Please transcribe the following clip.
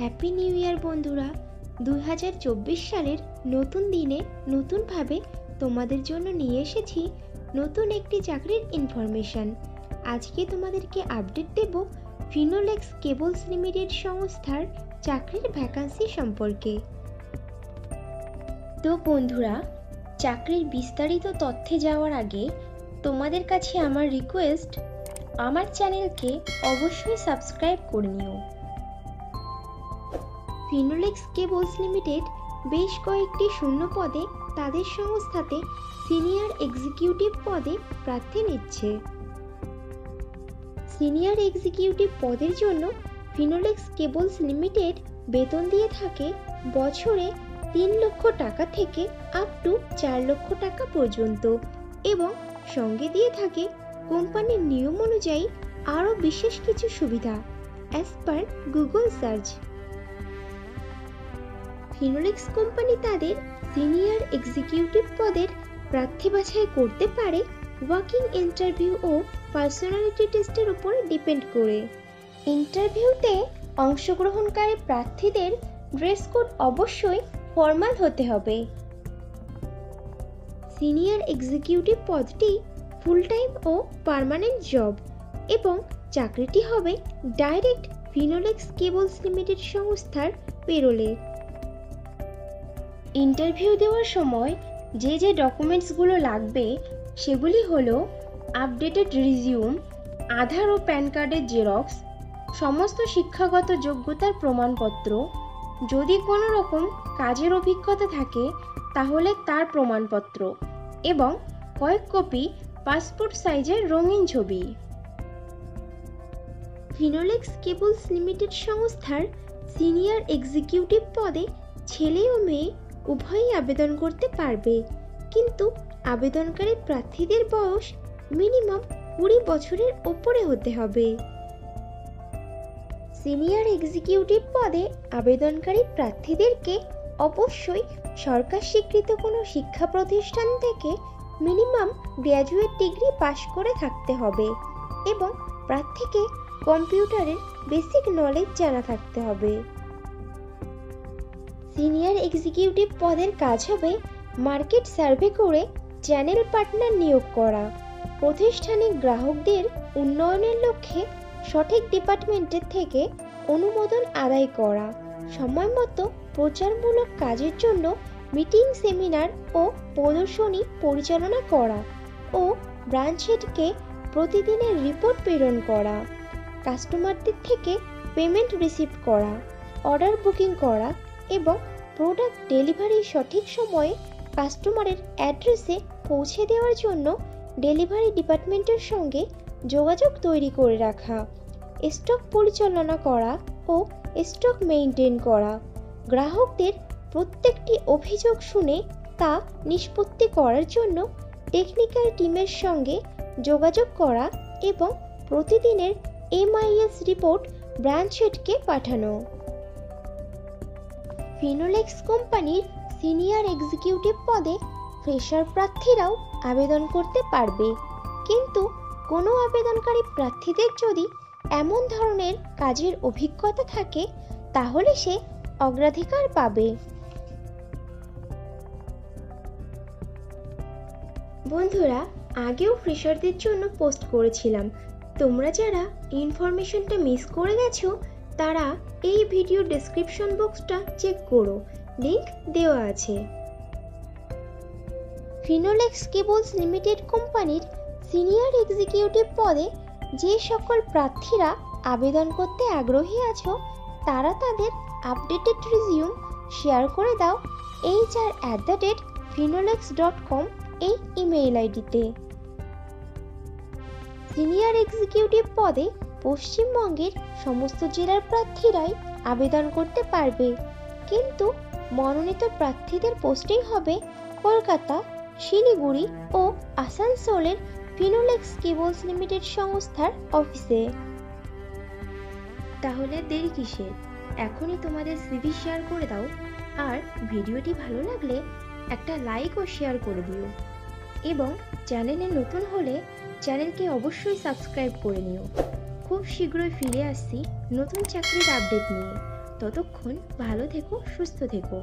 Happy new year বন্ধুরা। 2024 সালের নতুন দিনে নতুনভাবে তোমাদের জন্য নিয়ে এসেছি নতুন একটি চাকরির ইনফরমেশান। আজকে তোমাদেরকে আপডেট দেব ফিনোলেক্স কেবলস লিমিটেড সংস্থার চাকরির ভ্যাকান্সি সম্পর্কে। তো বন্ধুরা, চাকরির বিস্তারিত তথ্যে যাওয়ার আগে তোমাদের কাছে আমার রিকোয়েস্ট, আমার চ্যানেলকে অবশ্যই সাবস্ক্রাইব করে নিও। ফিনোলেক্স কেবলস লিমিটেড বেশ কয়েকটি শূন্য পদে তাদের সংস্থাতে সিনিয়র এক্সিকিউটিভ পদে প্রার্থী নিচ্ছে। সিনিয়র এক্সিকিউটিভ পদের জন্য ফিনোলেক্স কেবলস লিমিটেড বেতন দিয়ে থাকে বছরে 3 লক্ষ টাকা থেকে আপ টু 4 লক্ষ টাকা পর্যন্ত, এবং সঙ্গে দিয়ে থাকে কোম্পানির নিয়ম অনুযায়ী আরও বিশেষ কিছু সুবিধা as per Google search. Finolex company তাদের সিনিয়র এক্সিকিউটিভ পদের প্রার্থী বাছাই করতে পারে ওয়াকিং ইন্টারভিউ ও পার্সোনালিটি টেস্টের উপর ডিপেন্ড করে। ইন্টারভিউতে অংশগ্রহণকারী প্রার্থীদের ড্রেস কোড অবশ্যই ফর্মাল হতে হবে। সিনিয়র এক্সিকিউটিভ পদটি ফুল টাইম ও পার্মানেন্ট জব, এবং চাকরিটি হবে ডাইরেক্ট ফিনোলেক্স কেবলস লিমিটেড সংস্থার পেরোলে। ইন্টারভিউ দেওয়ার সময় যে যে ডকুমেন্টসগুলো লাগবে সেগুলি হলো আপডেটেড রিজিউম, আধার ও প্যান কার্ডের জেরক্স, সমস্ত শিক্ষাগত যোগ্যতার প্রমাণপত্র, যদি কোনো রকম কাজের অভিজ্ঞতা থাকে তাহলে তার প্রমাণপত্র, এবং কয়েক কপি পাসপোর্ট সাইজের রঙিন ছবি। ফিনোলেক্স কেবলস লিমিটেড সংস্থার সিনিয়র এক্সিকিউটিভ পদে ছেলে ও মেয়ে উভয়ই আবেদন করতে পারবে, কিন্তু আবেদনকারী প্রার্থীদের বয়স মিনিমাম 20 বছরের ওপরে হতে হবে। সিনিয়র এক্সিকিউটিভ পদে আবেদনকারী প্রার্থীদেরকে অবশ্যই সরকার স্বীকৃত কোনো শিক্ষা প্রতিষ্ঠান থেকে মিনিমাম গ্র্যাজুয়েট ডিগ্রি পাশ করে থাকতে হবে, এবং প্রার্থীকে কম্পিউটারের বেসিক নলেজ জানা থাকতে হবে। সিনিয়র এক্সিকিউটিভ পদের কাজ হবে মার্কেট সার্ভে করে চ্যানেল পার্টনার নিয়োগ করা, প্রতিষ্ঠানিক গ্রাহকদের উন্নয়নের লক্ষ্যে সঠিক ডিপার্টমেন্টের থেকে অনুমোদন আদায় করা, সময় মতো প্রচারমূলক কাজের জন্য মিটিং, সেমিনার ও প্রদর্শনী পরিচালনা করা ও ব্রাঞ্চ হেডকে প্রতিদিনের রিপোর্ট প্রেরণ করা, কাস্টমারদের থেকে পেমেন্ট রিসিভ করা, অর্ডার বুকিং করা এবং প্রোডাক্ট ডেলিভারি সঠিক সময়ে কাস্টমারের অ্যাড্রেসে পৌঁছে দেওয়ার জন্য ডেলিভারি ডিপার্টমেন্টের সঙ্গে যোগাযোগ তৈরি করে রাখা, স্টক পরিচালনা করা ও স্টক মেইনটেইন করা, গ্রাহকদের প্রত্যেকটি অভিযোগ শুনে তা নিষ্পত্তি করার জন্য টেকনিক্যাল টিমের সঙ্গে যোগাযোগ করা এবং প্রতিদিনের এমআইএস রিপোর্ট ব্রাঞ্চ হেডকে পাঠানো। ফিনোলেক্স কোম্পানির সিনিয়র এক্সিকিউটিভ পদে ফ্রেশার প্রার্থীরাও আবেদন করতে পারবে, কিন্তু কোনো আবেদনকারী প্রার্থীদের যদি এমন ধরনের কাজের অভিজ্ঞতা থাকে তাহলে সে অগ্রাধিকার পাবে। বন্ধুরা, আগেও ফ্রেশারদের জন্য পোস্ট করেছিলাম, তোমরা যারা ইনফরমেশনটা মিস করে গেছো তারা এই ভিডিও ডেসক্রিপশন বক্সটা চেক করো, লিংক দেওয়া আছে। ফিনোলেক্স কেবলস লিমিটেড কোম্পানির সিনিয়র এক্সিকিউটিভ পদে যে সকল প্রার্থীরা আবেদন করতে আগ্রহী আছো তারা তাদের আপডেটেড রিজিউম শেয়ার করে দাও HR@finoleks.com এই ইমেইল আইডিতে। সিনিয়র এক্সিকিউটিভ পদে পশ্চিমবঙ্গের সমস্ত জেলার প্রার্থীরাই আবেদন করতে পারবে, কিন্তু মনোনীত প্রার্থীদের পোস্টিং হবে কলকাতা, শিলিগুড়ি ও আসানসোলের ফিনোলেক্স কেবলস লিমিটেড সংস্থার অফিসে। তাহলে দেরি কিসের, এখনই তোমাদের সিভি শেয়ার করে দাও। আর ভিডিওটি ভালো লাগলে একটা লাইক ও শেয়ার করে দিও, এবং চ্যানেলে নতুন হলে চ্যানেলকে অবশ্যই সাবস্ক্রাইব করে নিও। খুব শীঘ্রই ফিরে আসছি নতুন চাকরির আপডেট নিয়ে। ততক্ষণ ভালো থেকো, সুস্থ থেকো।